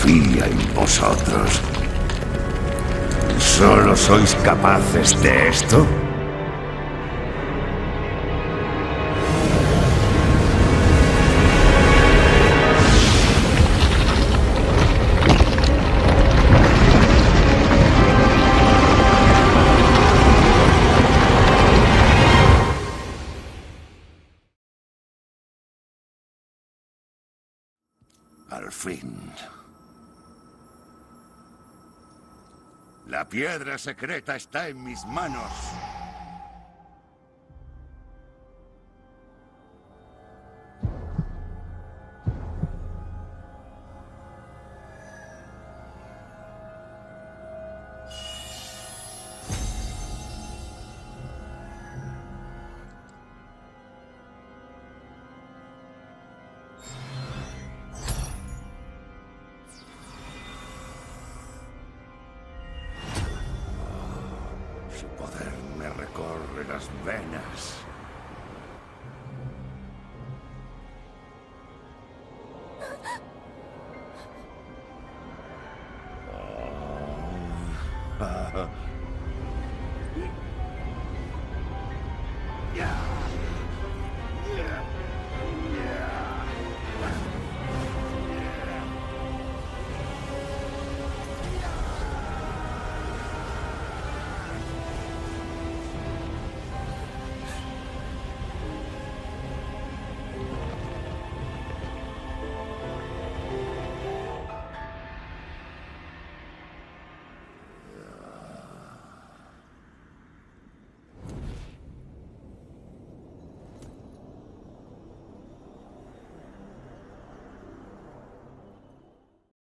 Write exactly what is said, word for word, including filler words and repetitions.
confía en vosotros. ¿Solo sois capaces de esto? Al fin. La piedra secreta está en mis manos. Su poder me recorre las venas.